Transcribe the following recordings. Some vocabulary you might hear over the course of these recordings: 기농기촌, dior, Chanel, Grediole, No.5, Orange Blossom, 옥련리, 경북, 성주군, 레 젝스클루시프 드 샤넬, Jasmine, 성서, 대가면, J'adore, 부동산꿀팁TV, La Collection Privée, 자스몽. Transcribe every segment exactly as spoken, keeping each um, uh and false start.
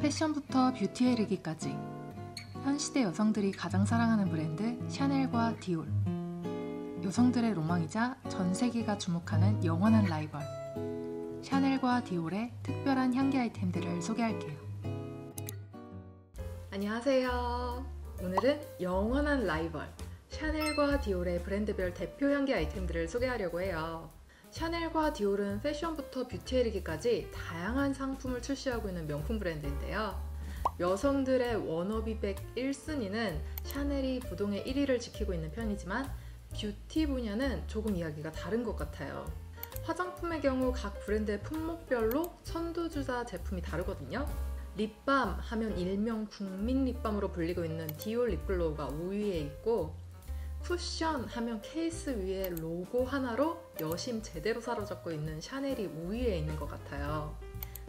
패션부터 뷰티에 이르기까지 현 시대 여성들이 가장 사랑하는 브랜드 샤넬과 디올, 여성들의 로망이자 전 세계가 주목하는 영원한 라이벌 샤넬과 디올의 특별한 향기 아이템들을 소개할게요. 안녕하세요. 오늘은 영원한 라이벌 샤넬과 디올의 브랜드별 대표 향기 아이템들을 소개하려고 해요. 샤넬과 디올은 패션부터 뷰티에 이르기까지 다양한 상품을 출시하고 있는 명품 브랜드인데요. 여성들의 워너비백 일 순위는 샤넬이 부동의 일 위를 지키고 있는 편이지만 뷰티 분야는 조금 이야기가 다른 것 같아요. 화장품의 경우 각 브랜드의 품목별로 선두주자 제품이 다르거든요. 립밤 하면 일명 국민 립밤으로 불리고 있는 디올 립글로우가 오 위에 있고, 쿠션 하면 케이스 위에 로고 하나로 여심 제대로 사로잡고 있는 샤넬이 오 위에 있는 것 같아요.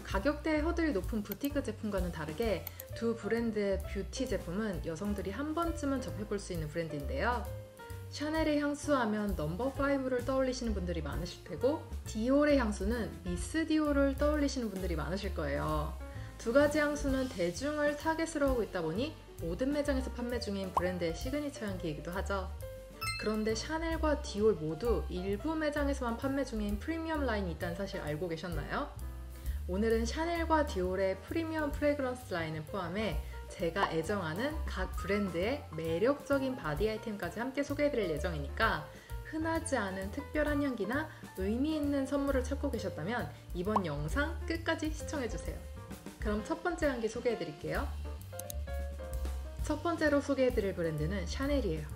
가격대의 허들이 높은 부티크 제품과는 다르게 두 브랜드의 뷰티 제품은 여성들이 한 번쯤은 접해볼 수 있는 브랜드인데요. 샤넬의 향수하면 넘버 파이브를 떠올리시는 분들이 많으실 테고, 디올의 향수는 미스 디올을 떠올리시는 분들이 많으실 거예요. 두 가지 향수는 대중을 타겟으로 하고 있다 보니 모든 매장에서 판매 중인 브랜드의 시그니처 향기이기도 하죠. 그런데 샤넬과 디올 모두 일부 매장에서만 판매 중인 프리미엄 라인이 있다는 사실 알고 계셨나요? 오늘은 샤넬과 디올의 프리미엄 프레그런스 라인을 포함해 제가 애정하는 각 브랜드의 매력적인 바디 아이템까지 함께 소개해드릴 예정이니까 흔하지 않은 특별한 향기나 의미 있는 선물을 찾고 계셨다면 이번 영상 끝까지 시청해주세요. 그럼 첫 번째 향기 소개해드릴게요. 첫 번째로 소개해드릴 브랜드는 샤넬이에요.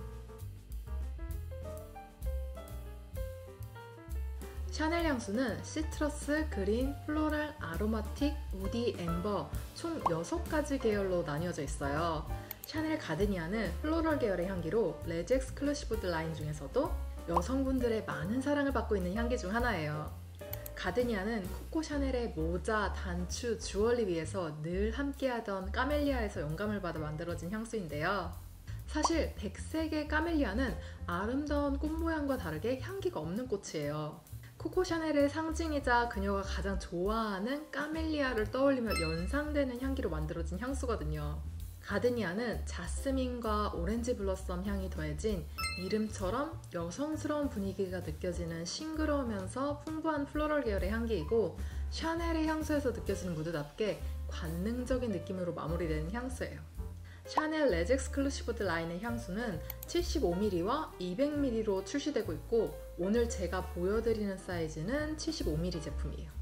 샤넬 향수는 시트러스, 그린, 플로럴, 아로마틱, 우디, 앰버 총 여섯 가지 계열로 나뉘어져 있어요. 샤넬 가드니아는 플로럴 계열의 향기로 레즈 익스클루시브 라인 중에서도 여성분들의 많은 사랑을 받고 있는 향기 중 하나예요. 가드니아는 코코 샤넬의 모자, 단추, 주얼리 위에서 늘 함께하던 까멜리아에서 영감을 받아 만들어진 향수인데요. 사실 백색의 까멜리아는 아름다운 꽃 모양과 다르게 향기가 없는 꽃이에요. 코코 샤넬의 상징이자 그녀가 가장 좋아하는 까멜리아를 떠올리며 연상되는 향기로 만들어진 향수거든요. 가드니아는 자스민과 오렌지 블러썸 향이 더해진 이름처럼 여성스러운 분위기가 느껴지는 싱그러우면서 풍부한 플로럴 계열의 향기이고, 샤넬의 향수에서 느껴지는 무드답게 관능적인 느낌으로 마무리되는 향수예요. 샤넬 레즈 익스클루시브 라인의 향수는 칠십오 밀리리터와 이백 밀리리터로 출시되고 있고, 오늘 제가 보여드리는 사이즈는 칠십오 밀리리터 제품이에요.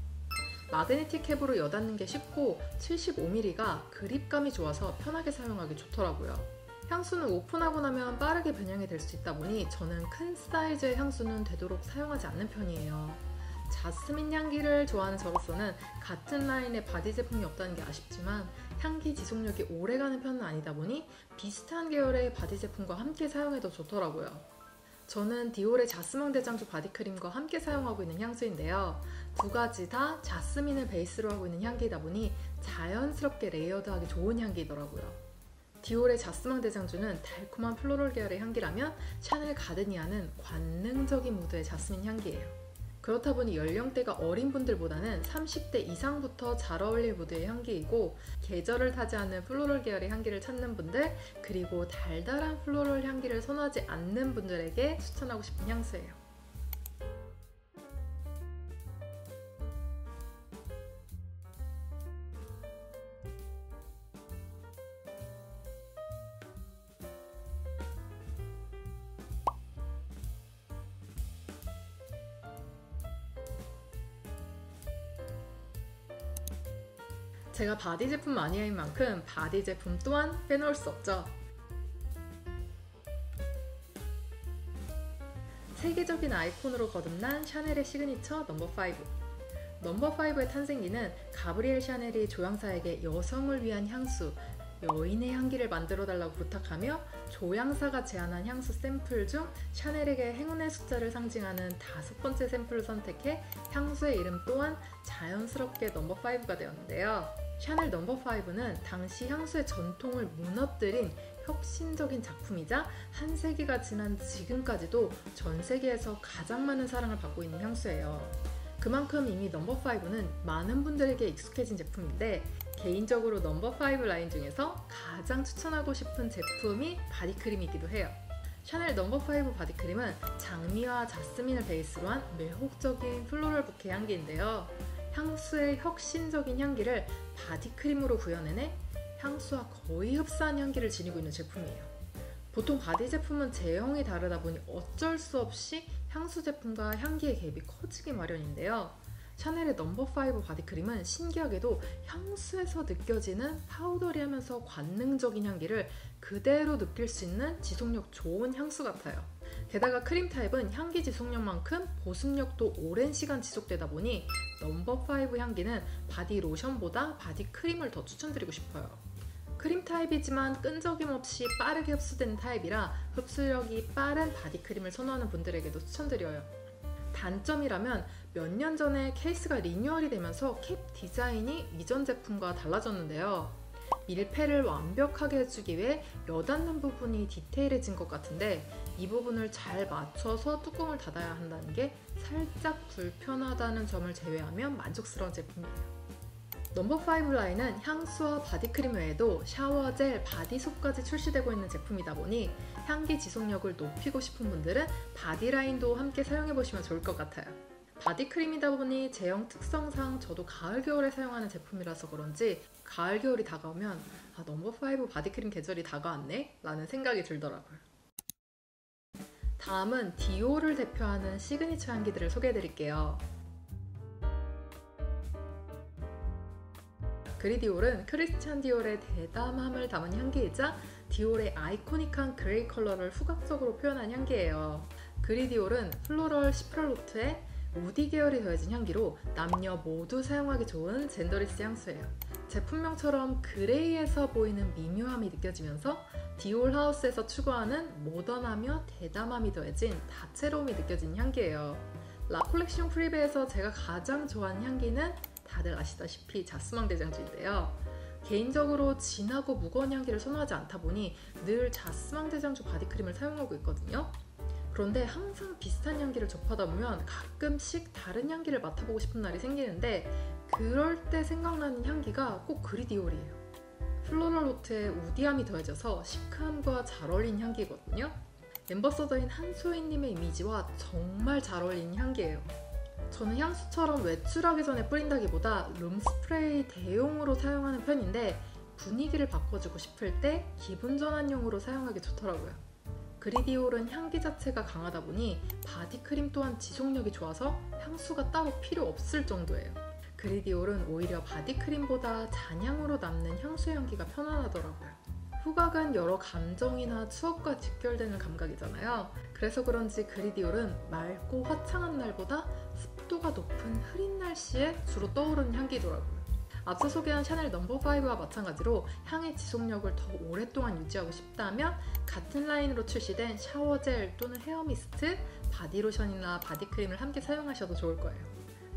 마그네틱 캡으로 여닫는 게 쉽고 칠십오 밀리리터가 그립감이 좋아서 편하게 사용하기 좋더라고요. 향수는 오픈하고 나면 빠르게 변형이 될 수 있다 보니 저는 큰 사이즈의 향수는 되도록 사용하지 않는 편이에요. 자스민 향기를 좋아하는 저로서는 같은 라인의 바디 제품이 없다는 게 아쉽지만 향기 지속력이 오래가는 편은 아니다 보니 비슷한 계열의 바디 제품과 함께 사용해도 좋더라고요. 저는 디올의 자스몽 대장주 바디크림과 함께 사용하고 있는 향수인데요. 두 가지 다 자스민을 베이스로 하고 있는 향기이다 보니 자연스럽게 레이어드하기 좋은 향기이더라고요. 디올의 자스몽 대장주는 달콤한 플로럴 계열의 향기라면 샤넬 가드니아는 관능적인 무드의 자스민 향기예요. 그렇다 보니 연령대가 어린 분들보다는 삼십 대 이상부터 잘 어울릴 무드의 향기이고, 계절을 타지 않는 플로럴 계열의 향기를 찾는 분들, 그리고 달달한 플로럴 향기를 선호하지 않는 분들에게 추천하고 싶은 향수예요. 제가 바디 제품 마니아인 만큼 바디 제품 또한 빼놓을 수 없죠. 세계적인 아이콘으로 거듭난 샤넬의 시그니처 넘버 파이브. 넘버 파이브의 탄생기는 가브리엘 샤넬이 조향사에게 여성을 위한 향수, 여인의 향기를 만들어달라고 부탁하며 조향사가 제안한 향수 샘플 중 샤넬에게 행운의 숫자를 상징하는 다섯 번째 샘플을 선택해 향수의 이름 또한 자연스럽게 넘버 파이브가 되었는데요. 샤넬 넘버 파이브는 당시 향수의 전통을 무너뜨린 혁신적인 작품이자 한 세기가 지난 지금까지도 전 세계에서 가장 많은 사랑을 받고 있는 향수예요. 그만큼 이미 넘버 파이브는 많은 분들에게 익숙해진 제품인데, 개인적으로 넘버 파이브 라인 중에서 가장 추천하고 싶은 제품이 바디크림이기도 해요. 샤넬 넘버 파이브 바디크림은 장미와 자스민을 베이스로 한 매혹적인 플로럴 부케 향기인데요. 향수의 혁신적인 향기를 바디크림으로 구현해내 향수와 거의 흡사한 향기를 지니고 있는 제품이에요. 보통 바디 제품은 제형이 다르다 보니 어쩔 수 없이 향수 제품과 향기의 갭이 커지기 마련인데요. 샤넬의 넘버 파이브 바디크림은 신기하게도 향수에서 느껴지는 파우더리하면서 관능적인 향기를 그대로 느낄 수 있는 지속력 좋은 향수 같아요. 게다가 크림 타입은 향기 지속력만큼 보습력도 오랜 시간 지속되다 보니 넘버 파이브 향기는 바디 로션보다 바디 크림을 더 추천드리고 싶어요. 크림 타입이지만 끈적임 없이 빠르게 흡수되는 타입이라 흡수력이 빠른 바디 크림을 선호하는 분들에게도 추천드려요. 단점이라면 몇 년 전에 케이스가 리뉴얼이 되면서 캡 디자인이 이전 제품과 달라졌는데요. 밀폐를 완벽하게 해주기 위해 여닫는 부분이 디테일해진 것 같은데 이 부분을 잘 맞춰서 뚜껑을 닫아야 한다는 게 살짝 불편하다는 점을 제외하면 만족스러운 제품이에요. 넘버 파이브 라인은 향수와 바디크림 외에도 샤워젤, 바디솝까지 출시되고 있는 제품이다 보니 향기 지속력을 높이고 싶은 분들은 바디라인도 함께 사용해보시면 좋을 것 같아요. 바디크림이다 보니 제형 특성상 저도 가을, 겨울에 사용하는 제품이라서 그런지 가을, 겨울이 다가오면 아, 넘버 파이브 바디크림 계절이 다가왔네? 라는 생각이 들더라고요. 다음은 디오를 대표하는 시그니처 향기들을 소개해드릴게요. 그리디올은 크리스찬 디올의 대담함을 담은 향기이자 디올의 아이코닉한 그레이 컬러를 후각적으로 표현한 향기예요. 그리디올은 플로럴 시프럴로트에 우디 계열이 더해진 향기로 남녀 모두 사용하기 좋은 젠더리스 향수예요. 제품명처럼 그레이에서 보이는 미묘함이 느껴지면서 디올 하우스에서 추구하는 모던하며 대담함이 더해진 다채로움이 느껴지는 향기예요. 라 콜렉션 프리베에서 제가 가장 좋아하는 향기는 다들 아시다시피 자스망 대장주인데요. 개인적으로 진하고 무거운 향기를 선호하지 않다 보니 늘 자스망 대장주 바디크림을 사용하고 있거든요. 그런데 항상 비슷한 향기를 접하다 보면 가끔씩 다른 향기를 맡아보고 싶은 날이 생기는데 그럴 때 생각나는 향기가 꼭 그리디올이에요. 플로럴 노트에 우디함이 더해져서 시크함과 잘 어울리는 향기거든요. 앰버서더인 한소희님의 이미지와 정말 잘 어울리는 향기예요. 저는 향수처럼 외출하기 전에 뿌린다기보다 룸스프레이 대용으로 사용하는 편인데 분위기를 바꿔주고 싶을 때 기분 전환용으로 사용하기 좋더라고요. 그리디올은 향기 자체가 강하다 보니 바디크림 또한 지속력이 좋아서 향수가 따로 필요 없을 정도예요. 그리디올은 오히려 바디크림보다 잔향으로 남는 향수의 향기가 편안하더라고요. 후각은 여러 감정이나 추억과 직결되는 감각이잖아요. 그래서 그런지 그리디올은 맑고 화창한 날보다 습도가 높은 흐린 날씨에 주로 떠오르는 향기더라고요. 앞서 소개한 샤넬 넘버 파이브와 마찬가지로 향의 지속력을 더 오랫동안 유지하고 싶다면 같은 라인으로 출시된 샤워젤 또는 헤어미스트, 바디로션이나 바디크림을 함께 사용하셔도 좋을 거예요.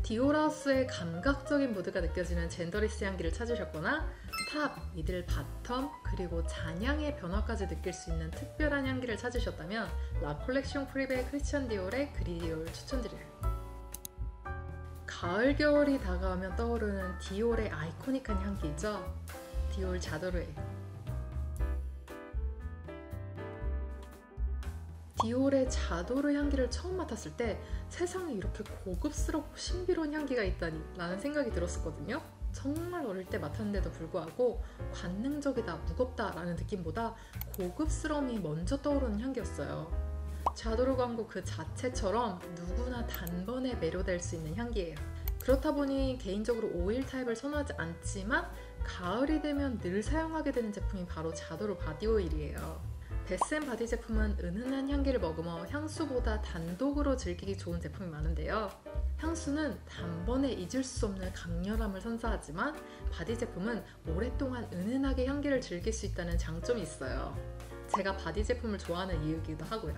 디올하우스의 감각적인 무드가 느껴지는 젠더리스 향기를 찾으셨거나 탑, 미들, 바텀, 그리고 잔향의 변화까지 느낄 수 있는 특별한 향기를 찾으셨다면 라 콜렉션 프리베 크리스찬 디올의 그리디올 추천드려요. 가을, 겨울이 다가오면 떠오르는 디올의 아이코닉한 향기죠. 디올 자도르예요. 디올의 자도르 향기를 처음 맡았을 때 세상에 이렇게 고급스럽고 신비로운 향기가 있다니 라는 생각이 들었었거든요. 정말 어릴 때 맡았는데도 불구하고 관능적이다, 무겁다 라는 느낌보다 고급스러움이 먼저 떠오르는 향기였어요. 자도르 광고 그 자체처럼 누구나 단번에 매료될 수 있는 향기예요. 그렇다 보니 개인적으로 오일 타입을 선호하지 않지만 가을이 되면 늘 사용하게 되는 제품이 바로 자도르 바디 오일이에요. 베스트 앤 바디 제품은 은은한 향기를 머금어 향수보다 단독으로 즐기기 좋은 제품이 많은데요. 향수는 단번에 잊을 수 없는 강렬함을 선사하지만 바디 제품은 오랫동안 은은하게 향기를 즐길 수 있다는 장점이 있어요. 제가 바디 제품을 좋아하는 이유이기도 하고요.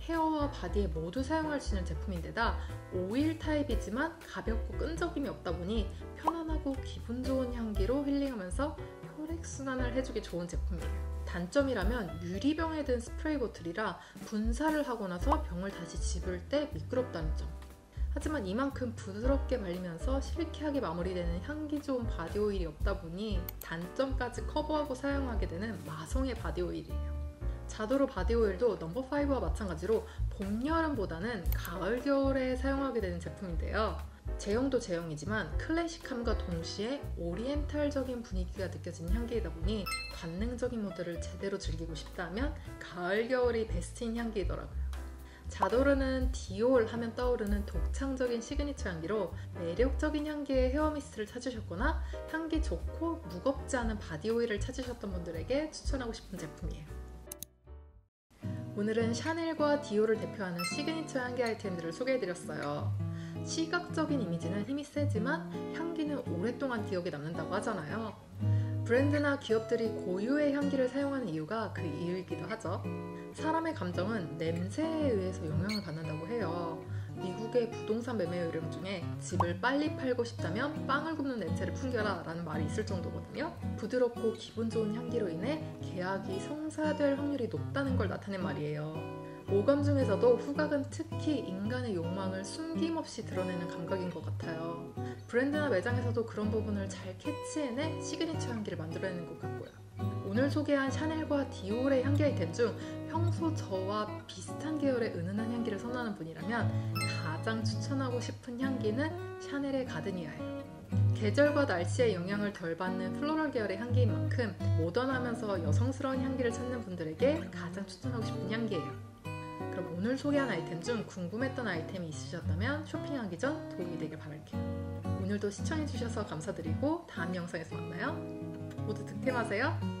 헤어와 바디에 모두 사용할 수 있는 제품인데다 오일 타입이지만 가볍고 끈적임이 없다 보니 편안하고 기분 좋은 향기로 힐링하면서 혈액순환을 해주기 좋은 제품이에요. 단점이라면 유리병에 든 스프레이 보틀이라 분사를 하고 나서 병을 다시 집을 때 미끄럽다는 점. 하지만 이만큼 부드럽게 발리면서 실키하게 마무리되는 향기 좋은 바디오일이 없다 보니 단점까지 커버하고 사용하게 되는 마성의 바디오일이에요. 자도르 바디오일도 넘버오와 마찬가지로 봄, 여름보다는 가을, 겨울에 사용하게 되는 제품인데요. 제형도 제형이지만 클래식함과 동시에 오리엔탈적인 분위기가 느껴지는 향기이다 보니 관능적인 모드를 제대로 즐기고 싶다면 가을, 겨울이 베스트인 향기이더라고요. 자도르는 디올 하면 떠오르는 독창적인 시그니처 향기로 매력적인 향기의 헤어미스트를 찾으셨거나 향기 좋고 무겁지 않은 바디오일을 찾으셨던 분들에게 추천하고 싶은 제품이에요. 오늘은 샤넬과 디올을 대표하는 시그니처 향기 아이템들을 소개해드렸어요. 시각적인 이미지는 힘이 세지만 향기는 오랫동안 기억에 남는다고 하잖아요. 브랜드나 기업들이 고유의 향기를 사용하는 이유가 그 이유이기도 하죠. 사람의 감정은 냄새에 의해서 영향을 받는다고 해요. 미국의 부동산 매매 요령 중에 집을 빨리 팔고 싶다면 빵을 굽는 냄새를 풍겨라 라는 말이 있을 정도거든요. 부드럽고 기분 좋은 향기로 인해 계약이 성사될 확률이 높다는 걸 나타낸 말이에요. 오감 중에서도 후각은 특히 인간의 욕망을 숨김없이 드러내는 감각인 것 같아요. 브랜드나 매장에서도 그런 부분을 잘 캐치해내 시그니처 향기를 만들어내는 것 같고요. 오늘 소개한 샤넬과 디올의 향기 아이템 중 평소 저와 비슷한 계열의 은은한 향기를 선호하는 분이라면 가장 추천하고 싶은 향기는 샤넬의 가드니아예요. 계절과 날씨의 영향을 덜 받는 플로럴 계열의 향기인 만큼 모던하면서 여성스러운 향기를 찾는 분들에게 가장 추천하고 싶은 향기예요. 그럼 오늘 소개한 아이템 중 궁금했던 아이템이 있으셨다면 쇼핑하기 전 도움이 되길 바랄게요. 오늘도 시청해주셔서 감사드리고 다음 영상에서 만나요. 모두 득템하세요.